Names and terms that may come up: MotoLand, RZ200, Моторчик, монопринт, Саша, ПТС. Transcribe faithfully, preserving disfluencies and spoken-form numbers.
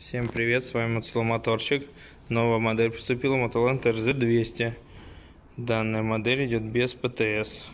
Всем привет, с вами Моторчик. Новая модель поступила, MOTOLAND эр зет двести. Данная модель идет без ПТС.